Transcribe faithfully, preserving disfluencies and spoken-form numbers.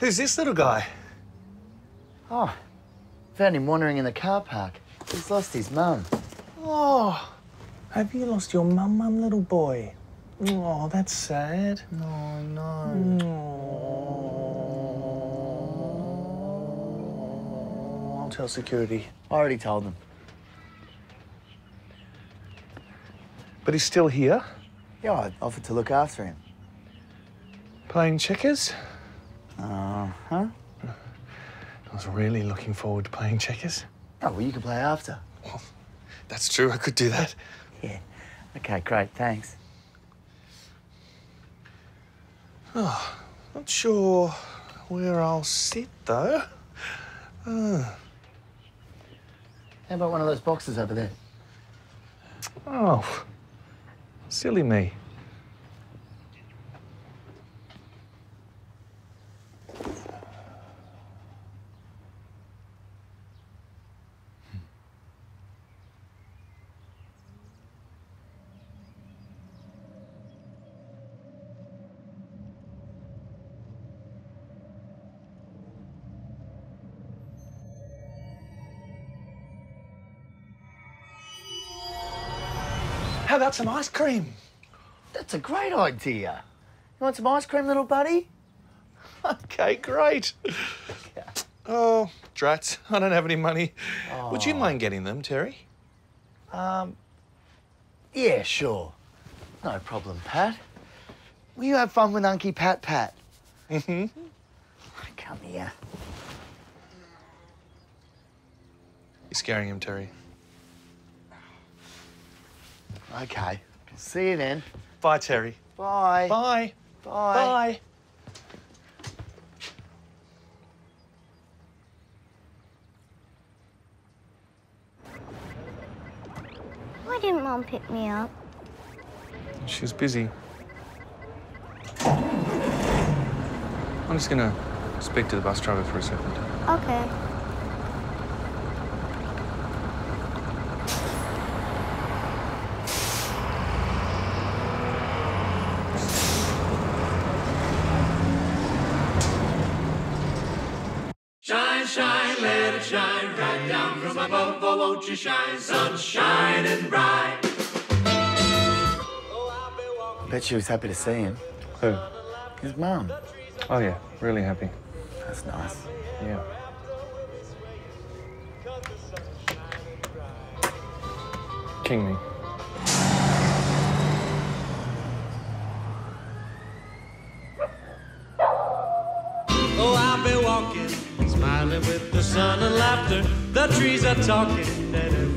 Who's this little guy? Oh, found him wandering in the car park. He's lost his mum. Oh, have you lost your mum, mum, little boy? Oh, that's sad. Oh, no. No. I'll tell security. I already told them. But he's still here? Yeah, I offered to look after him. Playing checkers? Uh-huh. I was really looking forward to playing checkers. Oh, well, you can play after. Well, that's true. I could do that. Yeah. OK, great. Thanks. Oh, not sure where I'll sit, though. Oh. How about one of those boxes over there? Oh, silly me. How about some ice cream? That's a great idea. You want some ice cream, little buddy? OK, great. Yeah. Oh, drats, I don't have any money. Oh. Would you mind getting them, Terry? Um, yeah, sure. No problem, Pat. Will you have fun with Unky Pat Pat? Mm-hmm. Come here. You're scaring him, Terry. OK. See you then. Bye, Terry. Bye. Bye. Bye. Bye. Why didn't Mum pick me up? She was busy. I'm just going to speak to the bus driver for a second. OK. Shine, let it shine, right down from above, oh, won't you shine, sun shining bright. Bet she was happy to see him. Who? His mum. Oh, yeah, really happy. That's nice. Yeah. King me. Oh, I'll be walking, smiling with the sun and laughter. The trees are talking.